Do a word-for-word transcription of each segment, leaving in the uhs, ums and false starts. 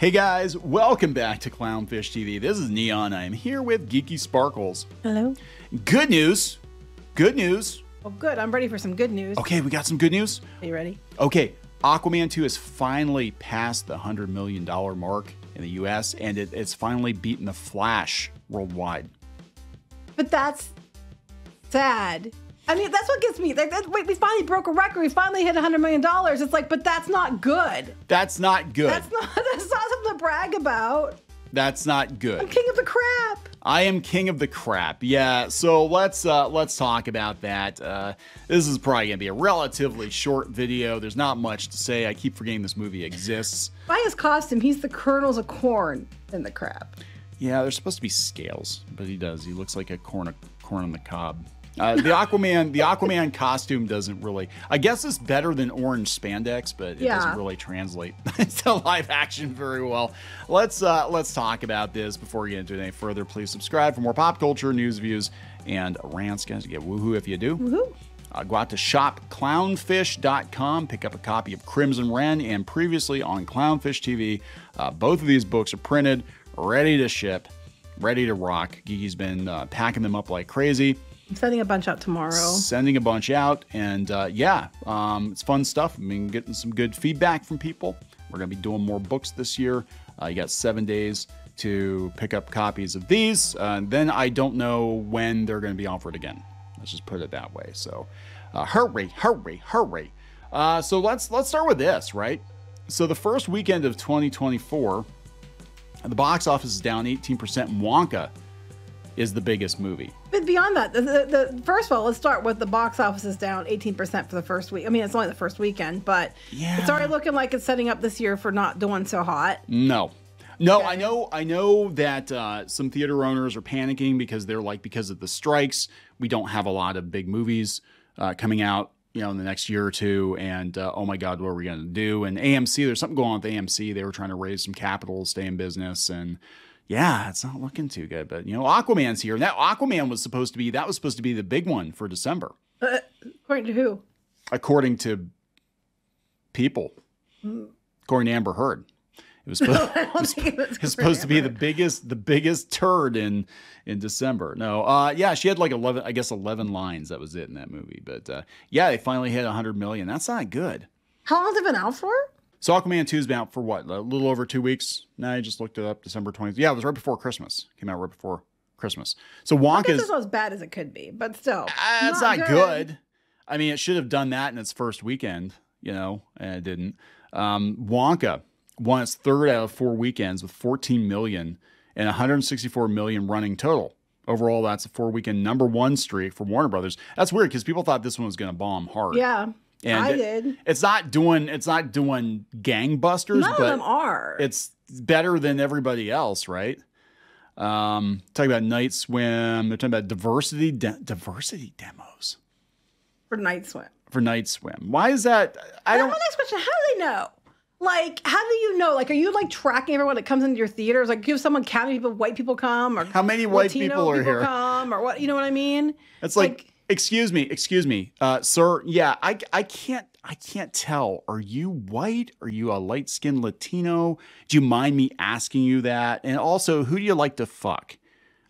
Hey guys, welcome back to Clownfish T V. This is Neon. I am here with Geeky Sparkles. Hello. Good news. Good news. Oh, good. I'm ready for some good news. Okay, we got some good news. Are you ready? Okay. Aquaman two has finally passed the one hundred million dollar mark in the U S, and it, it's finally beaten The Flash worldwide. But that's sad. I mean, that's what gets me. Like, that, wait, we finally broke a record. We finally hit one hundred million dollars. It's like, but that's not good. That's not good. That's not, that's not something to brag about. That's not good. I'm king of the crap. I am king of the crap. Yeah, so let's uh, let's talk about that. Uh, this is probably going to be a relatively short video. There's not much to say. I keep forgetting this movie exists. By his costume, he's the kernels of corn in the crap. Yeah, there's supposed to be scales, but he does. He looks like a corn, corn on the cob. Uh, the Aquaman, the Aquaman costume doesn't really. I guess it's better than orange spandex, but it yeah. doesn't really translate to live action very well. Let's uh, let's talk about this before we get into it any further. Please subscribe for more pop culture news, views, and rants. Guys, get woohoo if you do. Woohoo! Uh, go out to shop clownfish dot com, pick up a copy of Crimson Wren and previously on Clownfish T V. Uh, both of these books are printed, ready to ship, ready to rock. Geeky's been uh, packing them up like crazy. I'm sending a bunch out tomorrow. Sending a bunch out. And uh, yeah, um, it's fun stuff. I mean, getting some good feedback from people. We're going to be doing more books this year. Uh, you got seven days to pick up copies of these. Uh, and then I don't know when they're going to be offered again. Let's just put it that way. So uh, hurry, hurry, hurry. Uh, so let's, let's start with this, right? So the first weekend of twenty twenty-four, the box office is down eighteen percent. Wonka is the biggest movie. But beyond that, the, the, the first of all, let's start with the box office is down eighteen percent for the first week. I mean, it's only the first weekend, but yeah. It's already looking like it's setting up this year for not doing so hot. No, no, okay. I know, I know that uh, some theater owners are panicking because they're like, because of the strikes, we don't have a lot of big movies uh, coming out, you know, in the next year or two. And uh, oh my God, what are we going to do? And A M C, there's something going on with A M C. They were trying to raise some capital, stay in business, and yeah, it's not looking too good, but you know, Aquaman's here. And that Aquaman was supposed to be, that was supposed to be the big one for December. Uh, according to who? According to people. Mm. According to Amber Heard. It was supposed, no, it was, it was it was supposed to be the biggest, the biggest turd in, in December. No, uh, yeah, she had like eleven, I guess eleven lines. That was it in that movie. But uh, yeah, they finally hit one hundred million. That's not good. How long has it been out for? So Aquaman two's been out for what? A little over two weeks? No, I just looked it up. December twentieth. Yeah, it was right before Christmas. Came out right before Christmas. So Wonka's... It's not as bad as it could be, but still. Uh, it's not, not good. good. I mean, it should have done that in its first weekend, you know, and it didn't. Um, Wonka won its third out of four weekends with fourteen million dollars and one hundred sixty-four million dollars running total. Overall, that's a four-weekend number one streak for Warner Brothers. That's weird because people thought this one was going to bomb hard. Yeah. And I it, did. It's not doing. It's not doing gangbusters. None but of them are. It's better than everybody else, right? Um, talking about Night Swim. They're talking about diversity de diversity demos for Night Swim. For Night Swim. Why is that? I don't. Next question. How do they know? Like, how do you know? Like, are you like tracking everyone that comes into your theaters? Like, give someone counting people. White people come, or how many white Latino people are people here? Come, or what? You know what I mean? It's like. like Excuse me, excuse me, uh, sir. Yeah, I, I can't, I can't tell. Are you white? Are you a light-skinned Latino? Do you mind me asking you that? And also, who do you like to fuck?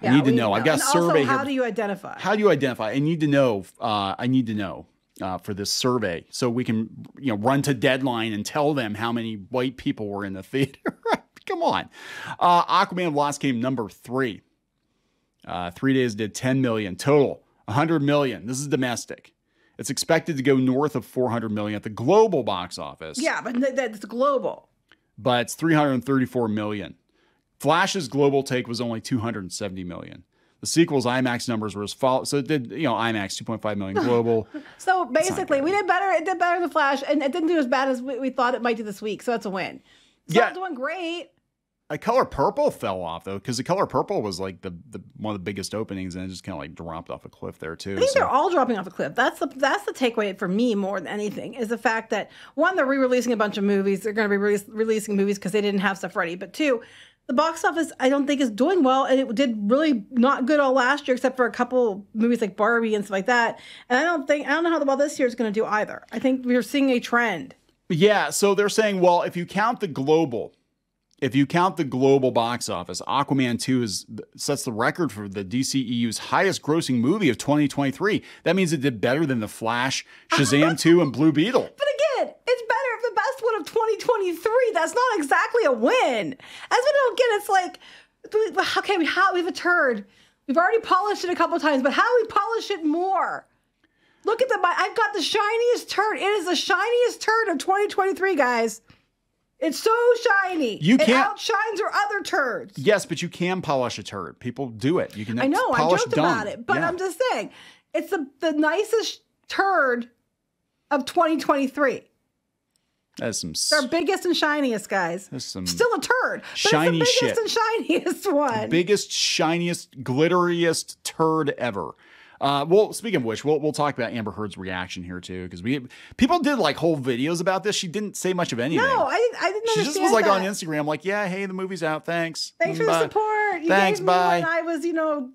Yeah, I need to know. I've got a survey here. How do you identify? How do you identify? I need to know. Uh, I need to know uh, for this survey so we can, you know, run to deadline and tell them how many white people were in the theater. Come on, uh, Aquaman and the Lost Kingdom number three. Uh, three days did ten million total. one hundred million. This is domestic. It's expected to go north of four hundred million at the global box office. Yeah, but that's global. But it's three hundred thirty-four million. Flash's global take was only two hundred seventy million. The sequel's IMAX numbers were as follows. So it did, you know, IMAX two point five million global. So basically, we did better. It did better than Flash, and it didn't do as bad as we, we thought it might do this week. So that's a win. It's yeah. not doing great. The Color Purple fell off though, because The Color Purple was like the, the one of the biggest openings, and it just kind of like dropped off a cliff there too. I think so. They're all dropping off a cliff. That's the that's the takeaway for me more than anything is the fact that one, they're re-releasing a bunch of movies. They're going to be re releasing movies because they didn't have stuff ready. But two, the box office I don't think is doing well, and it did really not good all last year except for a couple movies like Barbie and stuff like that. And I don't think I don't know how well this year is going to do either. I think we're seeing a trend. Yeah. So they're saying, well, if you count the global. If you count the global box office, Aquaman two is, sets the record for the D C E U's highest-grossing movie of twenty twenty-three. That means it did better than The Flash, Shazam two, and Blue Beetle. But again, it's better if the best one of twenty twenty-three. That's not exactly a win. That's what I don't get. It's like, okay, we have, we have a turd. We've already polished it a couple times, but how do we polish it more? Look at the, I've got the shiniest turd. It is the shiniest turd of twenty twenty-three, guys. It's so shiny. You can't, it outshines our other turds. Yes, but you can polish a turd. People do it. You can. I know. I joked dung. about it, but yeah. I'm just saying, it's the the nicest turd of twenty twenty-three. That's some. It's our biggest and shiniest, guys. That's some. Still a turd, but shiny it's the biggest shit. and shiniest one. The biggest, shiniest, glitteriest turd ever. Uh, well, speaking of which, we'll, we'll talk about Amber Heard's reaction here, too, because we people did, like, whole videos about this. She didn't say much of anything. No, I, I didn't understand She just was, like, that. on Instagram, like, yeah, hey, the movie's out. Thanks. Thanks mm, for bye. the support. You Thanks, gave me bye. When I was, you know,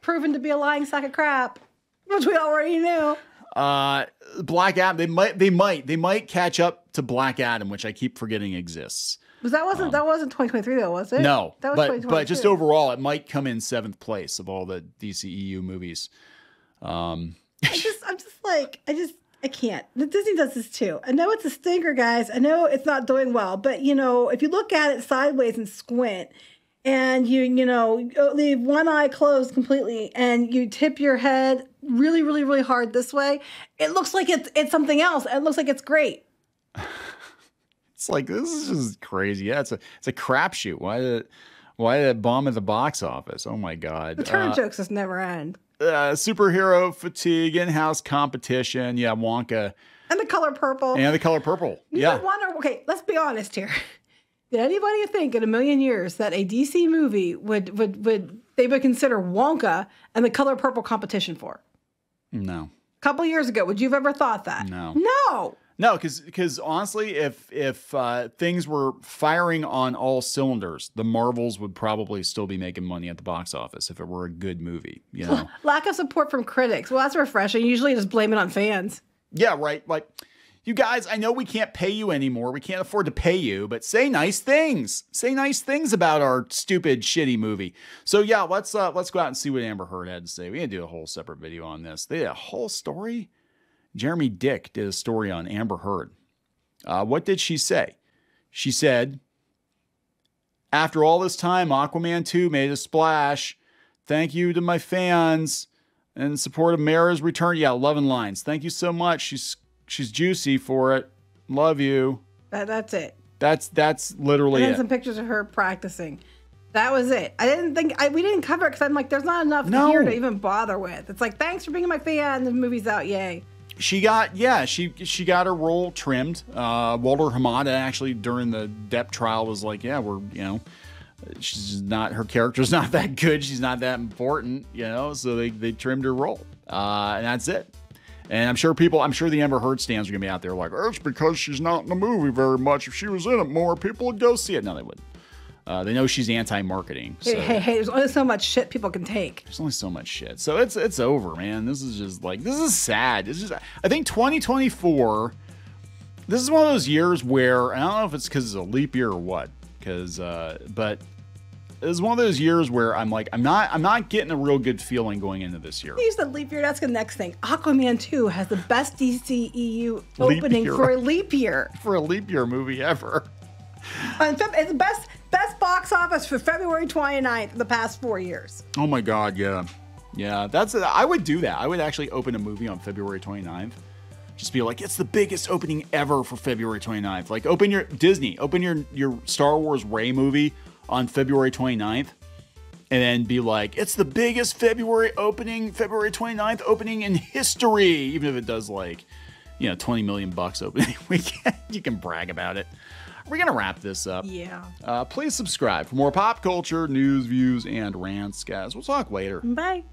proven to be a lying sack of crap, which we already knew. Uh, Black Adam, they might, they might, they might catch up to Black Adam, which I keep forgetting exists. But that wasn't um, that wasn't twenty twenty-three though, was it? No, that was but, but just overall, it might come in seventh place of all the D C E U movies. Um, I just, I'm just like, I just, I can't. Disney does this too. I know it's a stinker, guys. I know it's not doing well, but you know, if you look at it sideways and squint, and you, you know, leave one eye closed completely, and you tip your head really, really, really hard this way, it looks like it's it's something else. It looks like it's great. It's like, this is just crazy. Yeah, it's a it's a crapshoot. Why did why did it bomb at the box office? Oh my god. The turn uh, jokes just never end. Uh, superhero fatigue, in-house competition. Yeah, Wonka. And the color purple. And the color purple. You yeah. Wonder, okay, let's be honest here. Did anybody think in a million years that a D C movie would would would they would consider Wonka and the color purple competition for? No. A couple years ago, would you have ever thought that? No. No. No, because because honestly, if if uh, things were firing on all cylinders, the Marvels would probably still be making money at the box office if it were a good movie. You know, lack of support from critics. Well, that's refreshing. Usually, just blame it on fans. Yeah, right. Like, you guys, I know we can't pay you anymore. We can't afford to pay you, but say nice things. Say nice things about our stupid, shitty movie. So yeah, let's uh, let's go out and see what Amber Heard had to say. We didn't do a whole separate video on this. They did a whole story. Jeremy Dick did a story on Amber Heard. Uh, what did she say? She said, after all this time, Aquaman two made a splash. Thank you to my fans in support of Mara's return. Yeah, love and lines. Thank you so much. She's she's juicy for it. Love you. That, that's it. That's that's literally it. And then some pictures of her practicing. That was it. I didn't think, I, we didn't cover it because I'm like, there's not enough no. here to even bother with. It's like, thanks for being my fan. The movie's out. Yay. She got, yeah, she she got her role trimmed. Uh, Walter Hamada actually during the Depp trial was like, yeah, we're, you know, she's not, her character's not that good. She's not that important, you know, so they, they trimmed her role. Uh, and that's it. And I'm sure people, I'm sure the Amber Heard stands are going to be out there like, oh, it's because she's not in the movie very much. If she was in it more, people would go see it. No, they wouldn't. Uh, they know she's anti-marketing. So. Hey, hey, hey, there's only so much shit people can take. There's only so much shit. So it's it's over, man. This is just like, this is sad. This is, I think twenty twenty-four, this is one of those years where, I don't know if it's because it's a leap year or what, because, uh, but this is one of those years where I'm like, I'm not, I'm not getting a real good feeling going into this year. You used the leap year, that's the next thing. Aquaman two has the best D C E U opening for a leap year. For a leap year movie ever. It's the best best box office for February twenty-ninth of the past four years. Oh my god, yeah. Yeah, that's a, I would do that. I would actually open a movie on February twenty-ninth. Just be like, it's the biggest opening ever for February twenty-ninth. Like, open your Disney, open your your Star Wars Rey movie on February twenty-ninth and then be like, it's the biggest February opening, February twenty-ninth opening in history, even if it does like, you know, twenty million bucks opening weekend. You can brag about it. We're going to wrap this up. Yeah. Uh, please subscribe for more pop culture, news, views, and rants, guys. We'll talk later. Bye.